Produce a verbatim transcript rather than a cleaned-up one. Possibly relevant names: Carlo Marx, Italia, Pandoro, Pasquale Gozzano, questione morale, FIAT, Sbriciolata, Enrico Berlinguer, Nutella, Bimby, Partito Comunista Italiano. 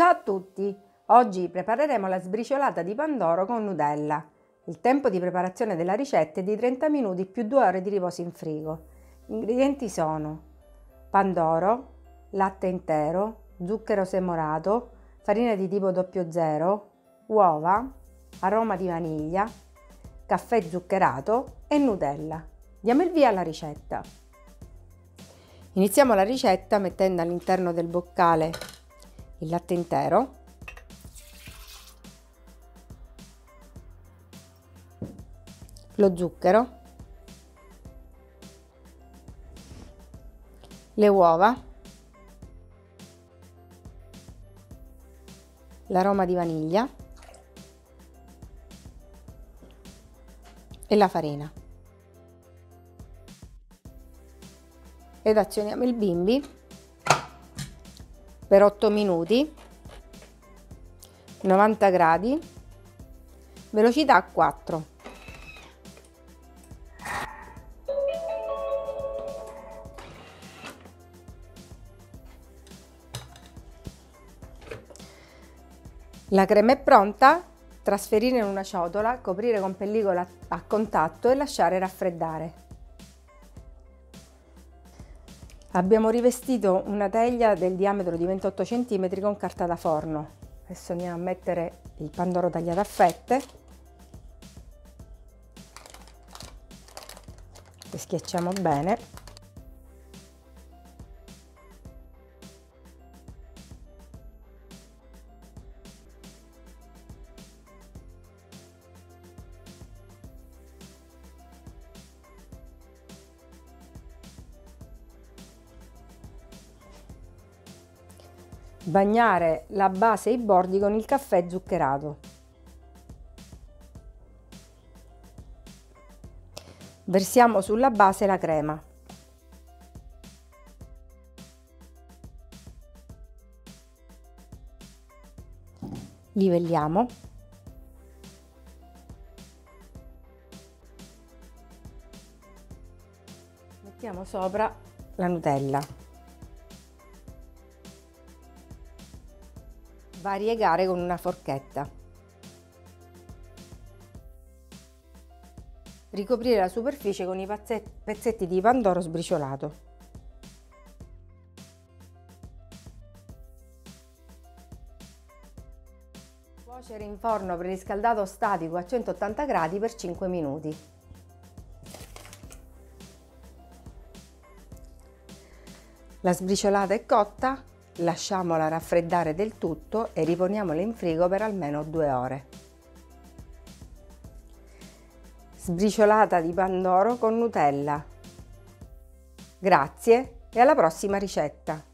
Ciao a tutti! Oggi prepareremo la sbriciolata di Pandoro con Nutella. Il tempo di preparazione della ricetta è di trenta minuti più due ore di riposo in frigo. Gli ingredienti sono Pandoro, latte intero, zucchero semorato, farina di tipo zero zero, uova, aroma di vaniglia, caffè zuccherato e Nutella. Diamo il via alla ricetta. Iniziamo la ricetta mettendo all'interno del boccale il latte intero, lo zucchero, le uova, l'aroma di vaniglia e la farina. Ed azioniamo il Bimby per otto minuti, novanta gradi, velocità quattro. La crema è pronta, trasferire in una ciotola, coprire con pellicola a contatto e lasciare raffreddare. Abbiamo rivestito una teglia del diametro di ventotto centimetri con carta da forno. Adesso andiamo a mettere il pandoro tagliato a fette e schiacciamo bene. Bagnare la base e i bordi con il caffè zuccherato. Versiamo sulla base la crema. Livelliamo. Mettiamo sopra la Nutella. Variegare con una forchetta. Ricoprire la superficie con i pezzetti di pandoro sbriciolato. Cuocere in forno preriscaldato statico a centottanta gradi per cinque minuti. La sbriciolata è cotta. Lasciamola raffreddare del tutto e riponiamola in frigo per almeno due ore. Sbriciolata di pandoro con Nutella. Grazie e alla prossima ricetta!